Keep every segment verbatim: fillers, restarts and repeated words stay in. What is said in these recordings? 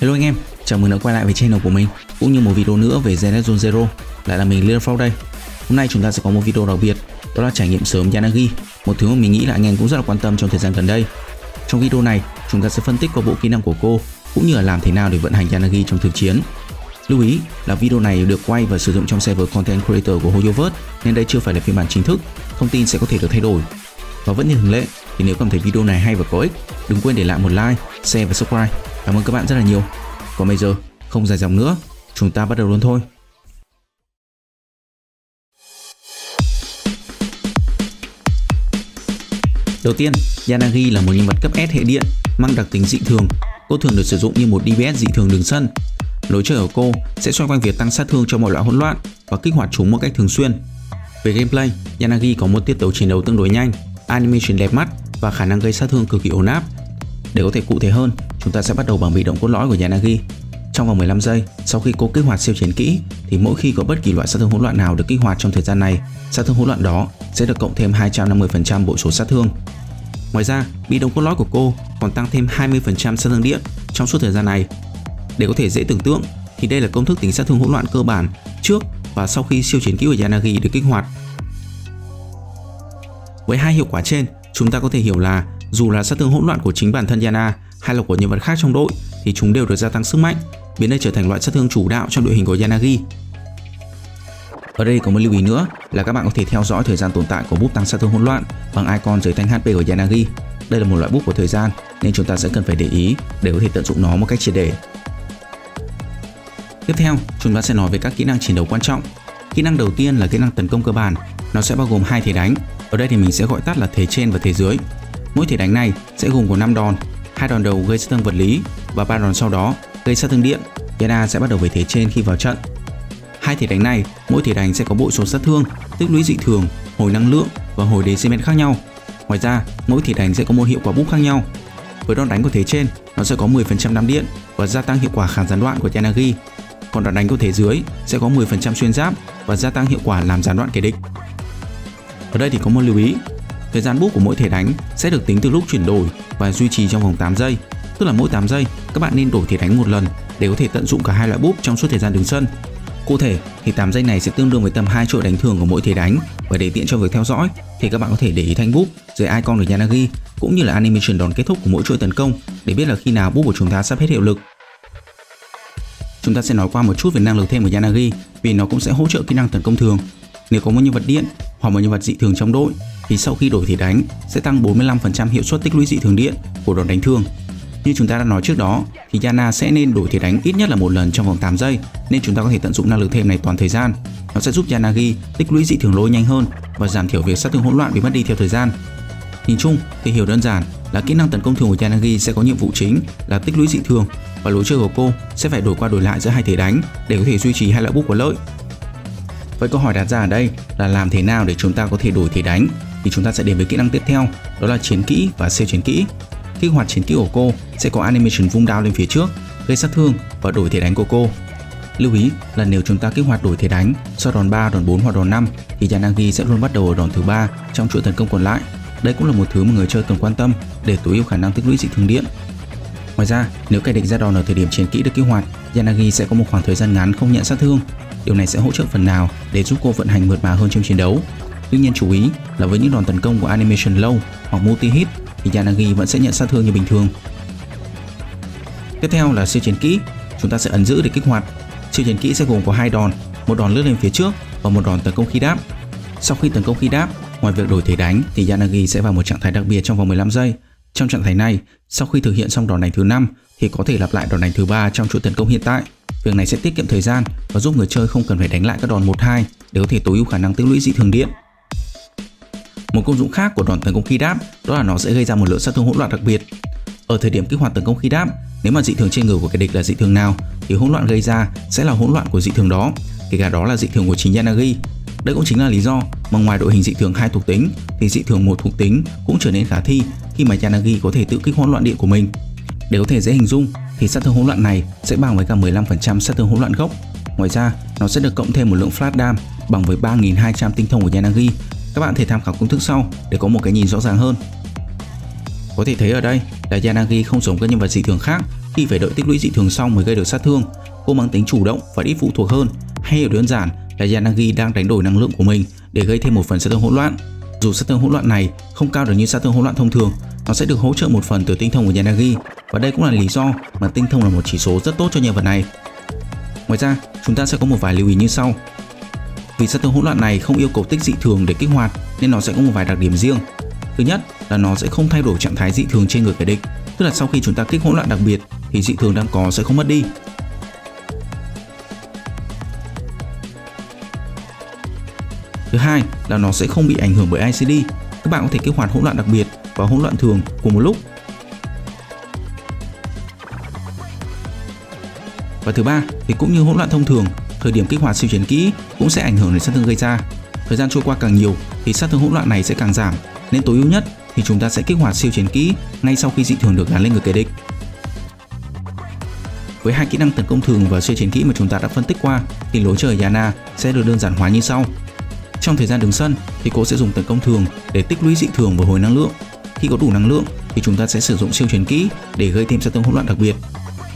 Hello anh em, chào mừng đã quay lại với channel của mình cũng như một video nữa về Zenless Zone Zero. Lại là mình LittleFox đây. Hôm nay chúng ta sẽ có một video đặc biệt, đó là trải nghiệm sớm Yanagi, một thứ mà mình nghĩ là anh em cũng rất là quan tâm trong thời gian gần đây. Trong video này, chúng ta sẽ phân tích qua bộ kỹ năng của cô cũng như là làm thế nào để vận hành Yanagi trong thực chiến. Lưu ý là video này được quay và sử dụng trong server content creator của Hoyoverse nên đây chưa phải là phiên bản chính thức, thông tin sẽ có thể được thay đổi. Và vẫn như thường lệ thì nếu cảm thấy video này hay và có ích, đừng quên để lại một like, share và subscribe. Cảm ơn các bạn rất là nhiều. Còn bây giờ không dài dòng nữa, chúng ta bắt đầu luôn thôi. Đầu tiên, Yanagi là một nhân vật cấp S hệ điện mang đặc tính dị thường. Cô thường được sử dụng như một đê pê ét dị thường đường sân. Lối chơi của cô sẽ xoay quanh việc tăng sát thương cho mọi loại hỗn loạn và kích hoạt chúng một cách thường xuyên. Về gameplay, Yanagi có một tiết tấu chiến đấu tương đối nhanh, animation đẹp mắt và khả năng gây sát thương cực kỳ ổn áp. Để có thể cụ thể hơn, chúng ta sẽ bắt đầu bằng bị động cốt lõi của Yanagi. Trong vòng mười lăm giây sau khi cô kích hoạt siêu chiến kỹ, thì mỗi khi có bất kỳ loại sát thương hỗn loạn nào được kích hoạt trong thời gian này, sát thương hỗn loạn đó sẽ được cộng thêm hai trăm năm mươi phần trăm bộ số sát thương. Ngoài ra, bị động cốt lõi của cô còn tăng thêm hai mươi phần trăm sát thương điện trong suốt thời gian này. Để có thể dễ tưởng tượng, thì đây là công thức tính sát thương hỗn loạn cơ bản trước và sau khi siêu chiến kỹ của Yanagi được kích hoạt. Với hai hiệu quả trên, chúng ta có thể hiểu là dù là sát thương hỗn loạn của chính bản thân Yana hay là của nhân vật khác trong đội thì chúng đều được gia tăng sức mạnh, biến đây trở thành loại sát thương chủ đạo trong đội hình của Yanagi. Ở đây có một lưu ý nữa là các bạn có thể theo dõi thời gian tồn tại của búp tăng sát thương hỗn loạn bằng icon dưới thanh hát pê của Yanagi. Đây là một loại búp của thời gian nên chúng ta sẽ cần phải để ý để có thể tận dụng nó một cách triệt để. Tiếp theo, chúng ta sẽ nói về các kỹ năng chiến đấu quan trọng. Kỹ năng đầu tiên là kỹ năng tấn công cơ bản, nó sẽ bao gồm hai thế đánh. Ở đây thì mình sẽ gọi tắt là thế trên và thế dưới. Mỗi thế đánh này sẽ gồm có năm đòn, hai đòn đầu gây sát thương vật lý và ba đòn sau đó gây sát thương điện. Yana sẽ bắt đầu với thế trên khi vào trận. Hai thế đánh này, mỗi thế đánh sẽ có bộ số sát thương, tích lũy dị thường, hồi năng lượng và hồi decimate khác nhau. Ngoài ra, mỗi thế đánh sẽ có một hiệu quả búp khác nhau. Với đòn đánh của thế trên, nó sẽ có mười phần trăm đam điện và gia tăng hiệu quả kháng gián đoạn của Yanagi. Còn đòn đánh của thế dưới sẽ có mười phần trăm xuyên giáp và gia tăng hiệu quả làm gián đoạn kẻ địch. Ở đây thì có một lưu ý, thời gian búp của mỗi thể đánh sẽ được tính từ lúc chuyển đổi và duy trì trong vòng tám giây, tức là mỗi tám giây các bạn nên đổi thể đánh một lần để có thể tận dụng cả hai loại búp trong suốt thời gian đứng sân. Cụ thể thì tám giây này sẽ tương đương với tầm hai triệu đánh thường của mỗi thể đánh, và để tiện cho việc theo dõi thì các bạn có thể để ý thanh búp dưới icon của Yanagi cũng như là animation đòn kết thúc của mỗi chuỗi tấn công để biết là khi nào búp của chúng ta sắp hết hiệu lực. Chúng ta sẽ nói qua một chút về năng lực thêm của Yanagi vì nó cũng sẽ hỗ trợ kỹ năng tấn công thường. Nếu có một nhân vật điện hoặc một nhân vật dị thường trong đội thì sau khi đổi thể đánh sẽ tăng bốn mươi lăm phần trăm hiệu suất tích lũy dị thường điện của đòn đánh thường. Như chúng ta đã nói trước đó thì Yana sẽ nên đổi thể đánh ít nhất là một lần trong vòng tám giây nên chúng ta có thể tận dụng năng lực thêm này toàn thời gian. Nó sẽ giúp Yanagi tích lũy dị thường lôi nhanh hơn và giảm thiểu việc sát thương hỗn loạn bị mất đi theo thời gian. Nhìn chung thì hiểu đơn giản là kỹ năng tấn công thường của Yanagi sẽ có nhiệm vụ chính là tích lũy dị thường và lối chơi của cô sẽ phải đổi qua đổi lại giữa hai thể đánh để có thể duy trì hai loại búp có lợi. Vậy câu hỏi đặt ra ở đây là làm thế nào để chúng ta có thể đổi thể đánh, thì chúng ta sẽ đến với kỹ năng tiếp theo, đó là chiến kỹ và siêu chiến kỹ. Kích hoạt chiến kỹ của cô sẽ có animation vung đao lên phía trước, gây sát thương và đổi thể đánh của cô. Lưu ý là nếu chúng ta kích hoạt đổi thể đánh sau đòn ba, đòn bốn hoặc đòn năm thì Yanagi sẽ luôn bắt đầu ở đòn thứ ba trong chuỗi tấn công còn lại. Đây cũng là một thứ mà người chơi cần quan tâm để tối ưu khả năng tích lũy dị thường điện. Ngoài ra, nếu kẻ địch ra đòn ở thời điểm chiến kỹ được kích hoạt, Yanagi sẽ có một khoảng thời gian ngắn không nhận sát thương. Điều này sẽ hỗ trợ phần nào để giúp cô vận hành mượt mà hơn trong chiến đấu. Tuy nhiên chú ý là với những đòn tấn công của animation low hoặc multi hit thì Yanagi vẫn sẽ nhận sát thương như bình thường. Tiếp theo là siêu chiến kỹ, chúng ta sẽ ấn giữ để kích hoạt. Siêu chiến kỹ sẽ gồm có hai đòn, một đòn lướt lên phía trước và một đòn tấn công khi đáp. Sau khi tấn công khi đáp, ngoài việc đổi thể đánh thì Yanagi sẽ vào một trạng thái đặc biệt trong vòng mười lăm giây. Trong trạng thái này, sau khi thực hiện xong đòn đánh thứ năm thì có thể lặp lại đòn đánh thứ ba trong chuỗi tấn công hiện tại. Việc này sẽ tiết kiệm thời gian và giúp người chơi không cần phải đánh lại các đòn một hai để có thể tối ưu khả năng tích lũy dị thường điện. Một công dụng khác của đòn tấn công khi đáp đó là nó sẽ gây ra một lượng sát thương hỗn loạn đặc biệt. Ở thời điểm kích hoạt tấn công khi đáp, nếu mà dị thường trên người của kẻ địch là dị thường nào thì hỗn loạn gây ra sẽ là hỗn loạn của dị thường đó, kể cả đó là dị thường của chính Yanagi. Đây cũng chính là lý do mà ngoài đội hình dị thường hai thuộc tính thì dị thường một thuộc tính cũng trở nên khả thi khi mà Yanagi có thể tự kích hỗn loạn điện của mình. Để có thể dễ hình dung thì sát thương hỗn loạn này sẽ bằng với cả mười lăm phần trăm sát thương hỗn loạn gốc. Ngoài ra, nó sẽ được cộng thêm một lượng flash dam bằng với ba nghìn hai trăm tinh thông của Yanagi. Các bạn thể tham khảo công thức sau để có một cái nhìn rõ ràng hơn. Có thể thấy ở đây là Yanagi không giống các nhân vật dị thường khác thì phải đợi tích lũy dị thường xong mới gây được sát thương. Cô mang tính chủ động và ít phụ thuộc hơn, hay hiểu đơn giản là Yanagi đang đánh đổi năng lượng của mình để gây thêm một phần sát thương hỗn loạn. Dù sát thương hỗn loạn này không cao được như sát thương hỗn loạn thông thường, nó sẽ được hỗ trợ một phần từ tinh thông của Yanagi, và đây cũng là lý do mà tinh thông là một chỉ số rất tốt cho nhân vật này. Ngoài ra, chúng ta sẽ có một vài lưu ý như sau. Vì sát thương hỗn loạn này không yêu cầu tích dị thường để kích hoạt nên nó sẽ có một vài đặc điểm riêng. Thứ nhất là nó sẽ không thay đổi trạng thái dị thường trên người kẻ địch, tức là sau khi chúng ta kích hỗn loạn đặc biệt thì dị thường đang có sẽ không mất đi. Thứ hai là nó sẽ không bị ảnh hưởng bởi I C D, các bạn có thể kích hoạt hỗn loạn đặc biệt và hỗn loạn thường cùng một lúc. Và thứ ba thì cũng như hỗn loạn thông thường, thời điểm kích hoạt siêu chiến kỹ cũng sẽ ảnh hưởng đến sát thương gây ra. Thời gian trôi qua càng nhiều thì sát thương hỗn loạn này sẽ càng giảm, nên tối ưu nhất thì chúng ta sẽ kích hoạt siêu chiến kỹ ngay sau khi dị thường được gắn lên người kẻ địch. Với hai kỹ năng tấn công thường và siêu chiến kỹ mà chúng ta đã phân tích qua thì lối chơi Yana sẽ được đơn giản hóa như sau. Trong thời gian đứng sân thì cô sẽ dùng tấn công thường để tích lũy dị thường và hồi năng lượng. Khi có đủ năng lượng thì chúng ta sẽ sử dụng siêu chiến kỹ để gây thêm sát thương hỗn loạn đặc biệt.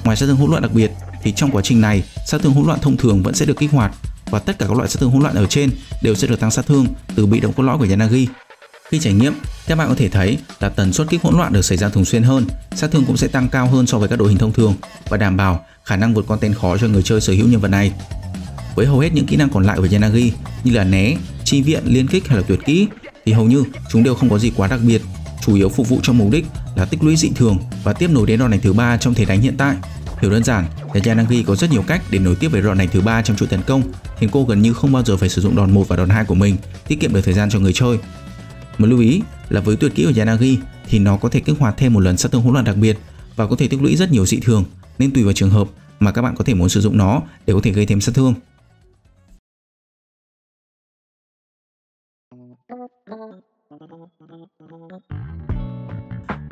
Ngoài sát thương hỗn loạn đặc biệt thì trong quá trình này sát thương hỗn loạn thông thường vẫn sẽ được kích hoạt, và tất cả các loại sát thương hỗn loạn ở trên đều sẽ được tăng sát thương từ bị động cốt lõi của Yanagi. Khi trải nghiệm, các bạn có thể thấy là tần suất kích hỗn loạn được xảy ra thường xuyên hơn, sát thương cũng sẽ tăng cao hơn so với các đội hình thông thường và đảm bảo khả năng vượt content khó cho người chơi sở hữu nhân vật này. Với hầu hết những kỹ năng còn lại của Yanagi như là né, chi viện, liên kích hay là tuyệt kỹ thì hầu như chúng đều không có gì quá đặc biệt, chủ yếu phục vụ cho mục đích là tích lũy dị thường và tiếp nối đến đòn đánh thứ ba trong thế đánh hiện tại. Hiểu đơn giản là Yanagi có rất nhiều cách để nối tiếp với đòn đánh thứ ba trong chuỗi tấn công, khiến cô gần như không bao giờ phải sử dụng đòn một và đòn hai của mình, tiết kiệm được thời gian cho người chơi. Một lưu ý là với tuyệt kỹ của Yanagi thì nó có thể kích hoạt thêm một lần sát thương hỗn loạn đặc biệt và có thể tích lũy rất nhiều dị thường, nên tùy vào trường hợp mà các bạn có thể muốn sử dụng nó để có thể gây thêm sát thương.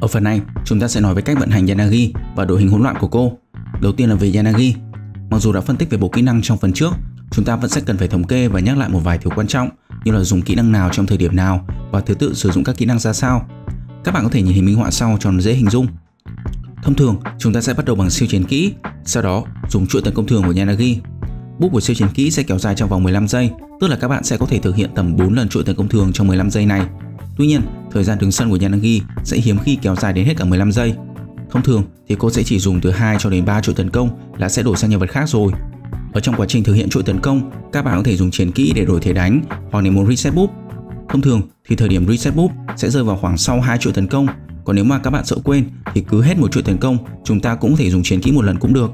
Ở phần này, chúng ta sẽ nói về cách vận hành Yanagi và đội hình hỗn loạn của cô. Đầu tiên là về Yanagi. Mặc dù đã phân tích về bộ kỹ năng trong phần trước, chúng ta vẫn sẽ cần phải thống kê và nhắc lại một vài thứ quan trọng như là dùng kỹ năng nào trong thời điểm nào và thứ tự sử dụng các kỹ năng ra sao. Các bạn có thể nhìn hình minh họa sau cho nó dễ hình dung. Thông thường, chúng ta sẽ bắt đầu bằng siêu chiến kỹ, sau đó dùng chuỗi tấn công thường của Yanagi. Bút của siêu chiến kỹ sẽ kéo dài trong vòng mười lăm giây, tức là các bạn sẽ có thể thực hiện tầm bốn lần chuỗi tấn công thường trong mười lăm giây này. Tuy nhiên, thời gian đứng sân của Yanagi sẽ hiếm khi kéo dài đến hết cả mười lăm giây. Thông thường thì cô sẽ chỉ dùng từ hai cho đến ba chuỗi tấn công là sẽ đổi sang nhân vật khác rồi. Ở trong quá trình thực hiện chuỗi tấn công, các bạn có thể dùng chiến kỹ để đổi thế đánh hoặc nếu muốn reset búp. Thông thường thì thời điểm reset búp sẽ rơi vào khoảng sau hai chuỗi tấn công. Còn nếu mà các bạn sợ quên thì cứ hết một chuỗi tấn công, chúng ta cũng có thể dùng chiến kỹ một lần cũng được.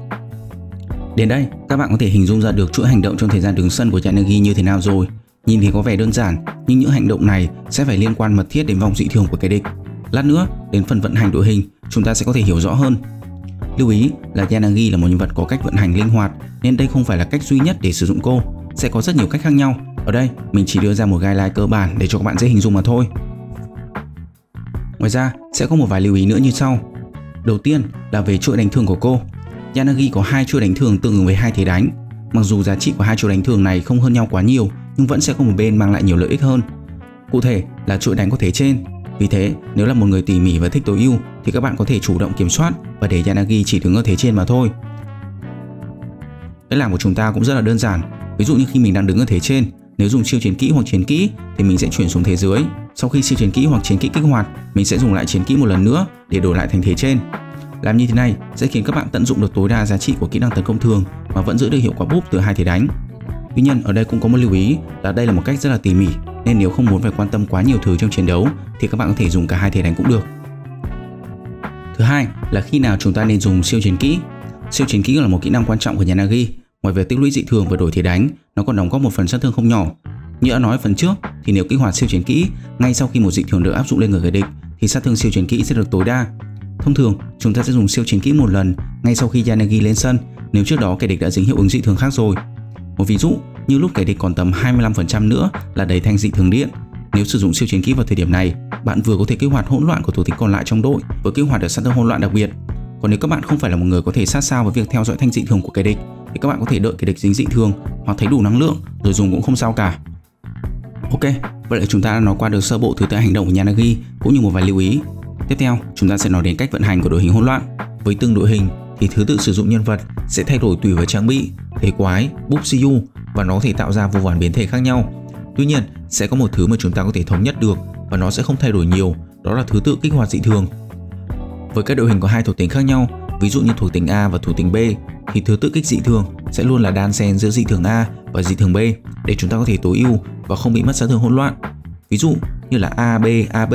Đến đây, các bạn có thể hình dung ra được chuỗi hành động trong thời gian đứng sân của Yanagi như thế nào rồi. Nhìn thì có vẻ đơn giản, nhưng những hành động này sẽ phải liên quan mật thiết đến vòng dị thường của kẻ địch. Lát nữa, đến phần vận hành đội hình, chúng ta sẽ có thể hiểu rõ hơn. Lưu ý là Yanagi là một nhân vật có cách vận hành linh hoạt, nên đây không phải là cách duy nhất để sử dụng cô. Sẽ có rất nhiều cách khác nhau, ở đây mình chỉ đưa ra một guideline cơ bản để cho các bạn dễ hình dung mà thôi. Ngoài ra, sẽ có một vài lưu ý nữa như sau. Đầu tiên là về chuỗi đánh thường của cô. Yanagi có hai chuỗi đánh thường tương ứng với hai thế đánh. Mặc dù giá trị của hai chuỗi đánh thường này không hơn nhau quá nhiều, nhưng vẫn sẽ có một bên mang lại nhiều lợi ích hơn. Cụ thể là chuỗi đánh có thế trên. Vì thế, nếu là một người tỉ mỉ và thích tối ưu thì các bạn có thể chủ động kiểm soát và để Yanagi chỉ đứng ở thế trên mà thôi. Cách làm của chúng ta cũng rất là đơn giản. Ví dụ như khi mình đang đứng ở thế trên, nếu dùng siêu chiến kỹ hoặc chiến kỹ thì mình sẽ chuyển xuống thế dưới. Sau khi siêu chiến kỹ hoặc chiến kỹ kích hoạt, mình sẽ dùng lại chiến kỹ một lần nữa để đổi lại thành thế trên. Làm như thế này sẽ khiến các bạn tận dụng được tối đa giá trị của kỹ năng tấn công thường mà vẫn giữ được hiệu quả búp từ hai thế đánh. Tuy nhiên, ở đây cũng có một lưu ý là đây là một cách rất là tỉ mỉ, nên nếu không muốn phải quan tâm quá nhiều thứ trong chiến đấu thì các bạn có thể dùng cả hai thế đánh cũng được. Thứ hai là khi nào chúng ta nên dùng siêu chiến kỹ. Siêu chiến kỹ là một kỹ năng quan trọng của Yanagi. Ngoài việc tích lũy dị thường và đổi thế đánh, nó còn đóng góp một phần sát thương không nhỏ. Như đã nói phần trước thì nếu kích hoạt siêu chiến kỹ ngay sau khi một dị thường được áp dụng lên người kẻ địch thì sát thương siêu chiến kỹ sẽ được tối đa. Thông thường chúng ta sẽ dùng siêu chiến kỹ một lần ngay sau khi Yanagi lên sân, nếu trước đó kẻ địch đã dính hiệu ứng dị thường khác rồi. Một ví dụ như lúc kẻ địch còn tầm hai mươi lăm phần trăm nữa là đầy thanh dị thường điện. Nếu sử dụng siêu chiến kỹ vào thời điểm này, bạn vừa có thể kích hoạt hỗn loạn của thuộc tính còn lại trong đội, vừa kích hoạt được sát thương hỗn loạn đặc biệt. Còn nếu các bạn không phải là một người có thể sát sao với việc theo dõi thanh dị thường của kẻ địch thì các bạn có thể đợi kẻ địch dính dị thường hoặc thấy đủ năng lượng rồi dùng cũng không sao cả. Ok, vậy là chúng ta đã nói qua được sơ bộ thứ tự hành động của Yanagi cũng như một vài lưu ý. Tiếp theo, chúng ta sẽ nói đến cách vận hành của đội hình hỗn loạn. Với từng đội hình thì thứ tự sử dụng nhân vật sẽ thay đổi tùy vào trang bị, thế quái, búp siêu và nó có thể tạo ra vô vàn biến thể khác nhau. Tuy nhiên, sẽ có một thứ mà chúng ta có thể thống nhất được và nó sẽ không thay đổi nhiều, đó là thứ tự kích hoạt dị thường. Với các đội hình có hai thuộc tính khác nhau, ví dụ như thuộc tính A và thuộc tính B, thì thứ tự kích dị thường sẽ luôn là đan xen giữa dị thường A và dị thường B để chúng ta có thể tối ưu và không bị mất sát thương hỗn loạn. Ví dụ như là A B A B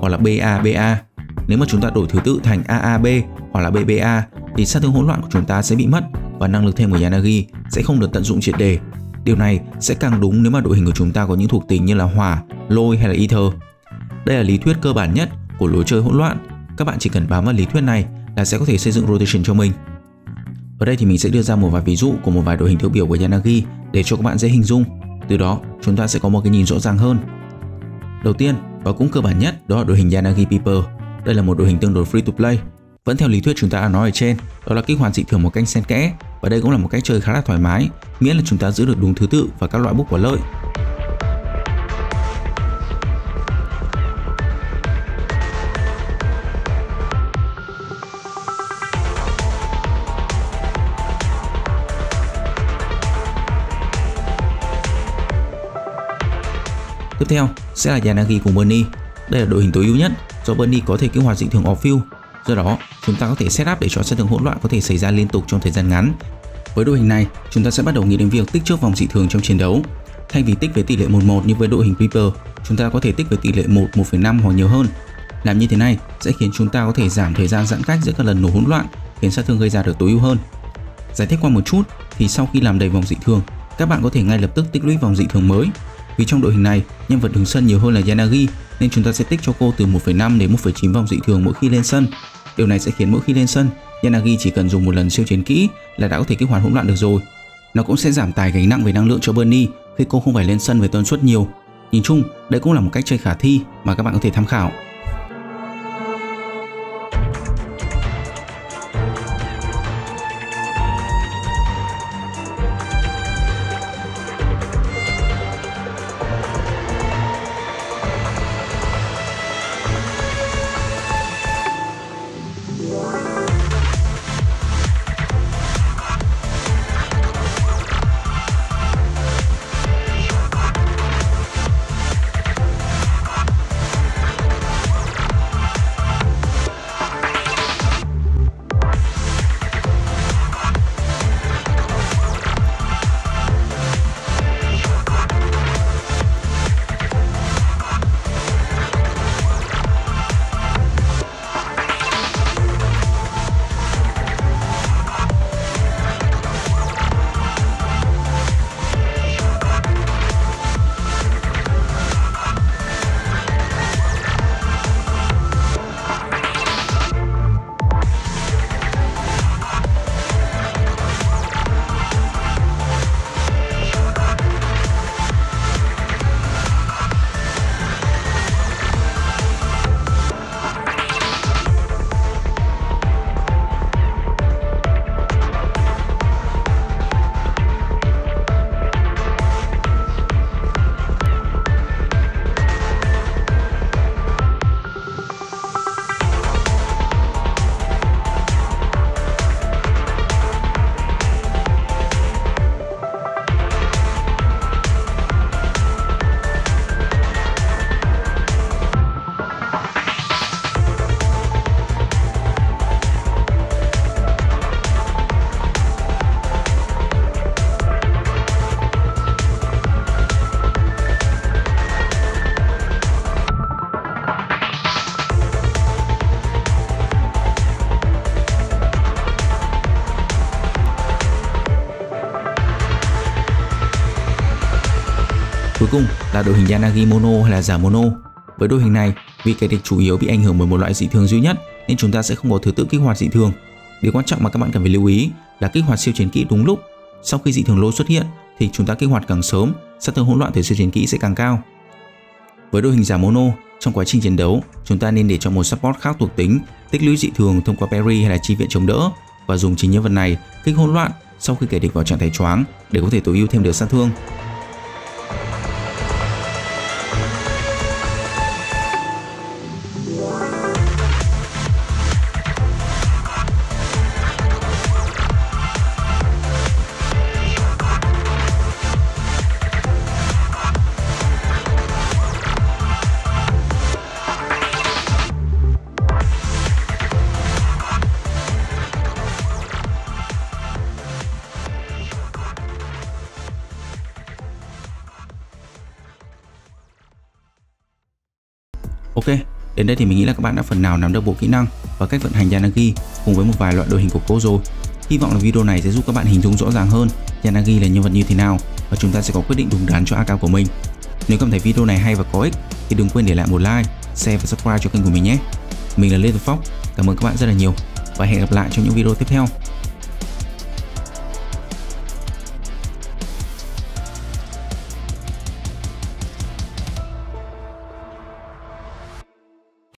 hoặc là B A B A. Nếu mà chúng ta đổi thứ tự thành A A B hoặc là B B A thì sát thương hỗn loạn của chúng ta sẽ bị mất và năng lực thêm của Yanagi sẽ không được tận dụng triệt để. Điều này sẽ càng đúng nếu mà đội hình của chúng ta có những thuộc tính như là hỏa, lôi hay là ether. Đây là lý thuyết cơ bản nhất của lối chơi hỗn loạn. Các bạn chỉ cần bám vào lý thuyết này là sẽ có thể xây dựng rotation cho mình. Ở đây thì mình sẽ đưa ra một vài ví dụ của một vài đội hình tiêu biểu của Yanagi để cho các bạn dễ hình dung. Từ đó chúng ta sẽ có một cái nhìn rõ ràng hơn. Đầu tiên và cũng cơ bản nhất đó là đội hình Yanagi Piper. Đây là một đội hình tương đối free to play. Vẫn theo lý thuyết chúng ta đã nói ở trên, đó là kích hoạt dị thường một cách xen kẽ và đây cũng là một cách chơi khá là thoải mái, miễn là chúng ta giữ được đúng thứ tự và các loại búp có lợi. Tiếp theo sẽ là Yanagi cùng Bernie. Đây là đội hình tối ưu nhất do Bernie có thể kích hoạt dị thường off-field. Do đó, chúng ta có thể set up để cho sát thương hỗn loạn có thể xảy ra liên tục trong thời gian ngắn. Với đội hình này, chúng ta sẽ bắt đầu nghĩ đến việc tích trước vòng dị thường trong chiến đấu. Thay vì tích với tỷ lệ một một như với đội hình Piper, chúng ta có thể tích với tỷ lệ một, một phẩy năm hoặc nhiều hơn. Làm như thế này sẽ khiến chúng ta có thể giảm thời gian giãn cách giữa các lần nổ hỗn loạn, khiến sát thương gây ra được tối ưu hơn. Giải thích qua một chút thì sau khi làm đầy vòng dị thường, các bạn có thể ngay lập tức tích lũy vòng dị thường mới. Vì trong đội hình này, nhân vật đứng sân nhiều hơn là Yanagi nên chúng ta sẽ tích cho cô từ một phẩy năm đến một phẩy chín vòng dị thường mỗi khi lên sân. Điều này sẽ khiến mỗi khi lên sân, Yanagi chỉ cần dùng một lần siêu chiến kỹ là đã có thể kích hoạt hỗn loạn được rồi. Nó cũng sẽ giảm tải gánh nặng về năng lượng cho Bernie khi cô không phải lên sân với tần suất nhiều. Nhìn chung, đây cũng là một cách chơi khả thi mà các bạn có thể tham khảo. Cuối cùng là đội hình Yanagi Mono hay là giả Mono. Với đội hình này, vì kẻ địch chủ yếu bị ảnh hưởng bởi một loại dị thường duy nhất nên chúng ta sẽ không có thứ tự kích hoạt dị thường. Điều quan trọng mà các bạn cần phải lưu ý là kích hoạt siêu chiến kỹ đúng lúc. Sau khi dị thường lôi xuất hiện thì chúng ta kích hoạt càng sớm, sát thương hỗn loạn từ siêu chiến kỹ sẽ càng cao. Với đội hình giả Mono, trong quá trình chiến đấu, chúng ta nên để cho một support khác thuộc tính tích lũy dị thường thông qua parry hay là chi viện chống đỡ và dùng chính nhân vật này kích hỗn loạn sau khi kẻ địch vào trạng thái choáng để có thể tối ưu thêm được sát thương. Đến đây thì mình nghĩ là các bạn đã phần nào nắm được bộ kỹ năng và cách vận hành Yanagi cùng với một vài loại đội hình của cô rồi. Hy vọng là video này sẽ giúp các bạn hình dung rõ ràng hơn Yanagi là nhân vật như thế nào và chúng ta sẽ có quyết định đúng đắn cho a ca của mình. Nếu cảm thấy video này hay và có ích thì đừng quên để lại một like, share và subscribe cho kênh của mình nhé. Mình là LittleFox, cảm ơn các bạn rất là nhiều và hẹn gặp lại trong những video tiếp theo.